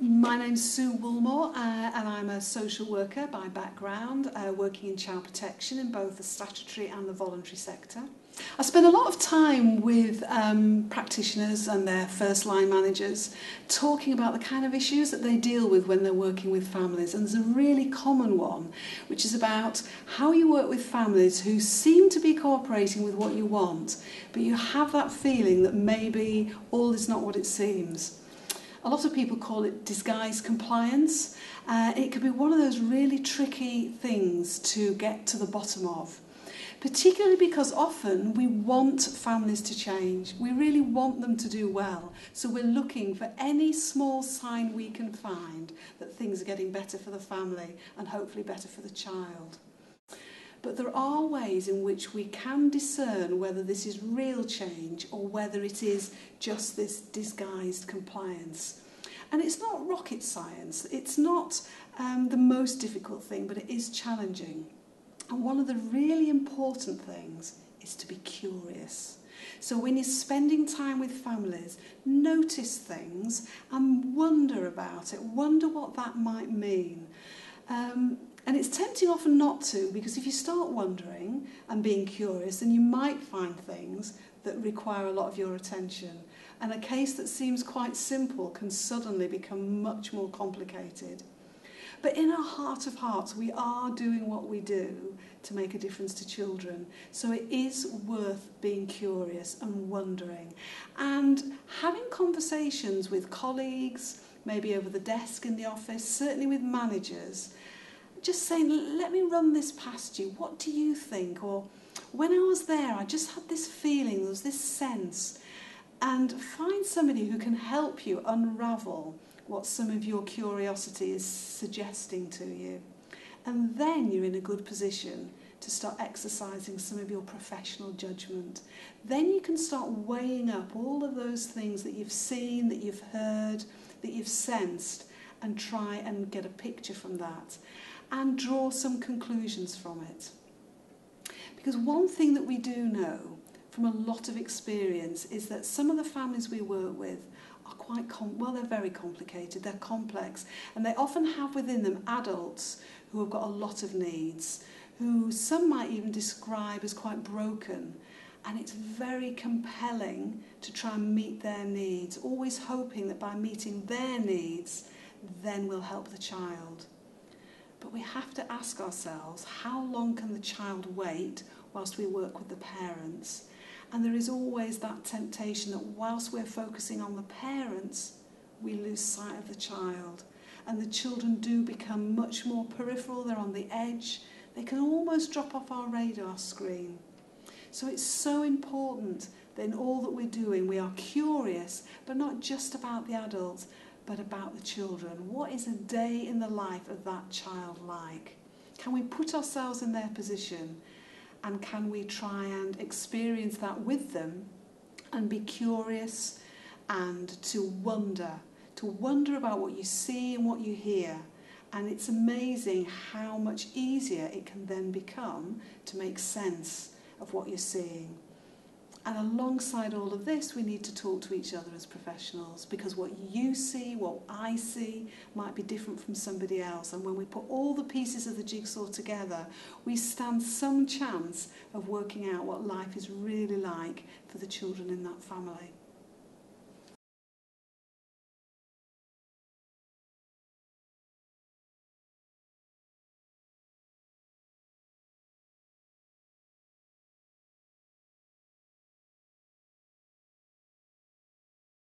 My name's Sue Woolmore and I'm a social worker by background, working in child protection in both the statutory and the voluntary sector. I spend a lot of time with practitioners and their first line managers talking about the kind of issues that they deal with when they're working with families, and there's a really common one which is about how you work with families who seem to be cooperating with what you want, but you have that feeling that maybe all is not what it seems. A lot of people call it disguised compliance. It can be one of those really tricky things to get to the bottom of, particularly because often we want families to change. We really want them to do well. So we're looking for any small sign we can find that things are getting better for the family and hopefully better for the child. But there are ways in which we can discern whether this is real change or whether it is just this disguised compliance. And it's not rocket science, it's not the most difficult thing, but it is challenging. And one of the really important things is to be curious. So when you're spending time with families, notice things and wonder about it, wonder what that might mean. And it's tempting often not to, because if you start wondering and being curious, then you might find things that require a lot of your attention. And a case that seems quite simple can suddenly become much more complicated. But in our heart of hearts, we are doing what we do to make a difference to children. So it is worth being curious and wondering. And having conversations with colleagues, maybe over the desk in the office, certainly with managers, just saying, let me run this past you, what do you think? Or, when I was there, I just had this feeling, there was this sense. And find somebody who can help you unravel what some of your curiosity is suggesting to you. And then you're in a good position to start exercising some of your professional judgment. Then you can start weighing up all of those things that you've seen, that you've heard, that you've sensed, and try and get a picture from that and draw some conclusions from it. Because one thing that we do know from a lot of experience is that some of the families we work with are quite, they're very complicated, they're complex, and they often have within them adults who have got a lot of needs, who some might even describe as quite broken. And it's very compelling to try and meet their needs, always hoping that by meeting their needs, then we'll help the child. But we have to ask ourselves, how long can the child wait whilst we work with the parents? And there is always that temptation that whilst we're focusing on the parents, we lose sight of the child. And the children do become much more peripheral, they're on the edge, they can almost drop off our radar screen. So it's so important that in all that we're doing, we are curious, but not just about the adults, but about the children. What is a day in the life of that child like? Can we put ourselves in their position, and can we try and experience that with them and be curious and to wonder about what you see and what you hear? And it's amazing how much easier it can then become to make sense of what you're seeing. And alongside all of this, we need to talk to each other as professionals, because what you see, what I see, might be different from somebody else. And when we put all the pieces of the jigsaw together, we stand some chance of working out what life is really like for the children in that family.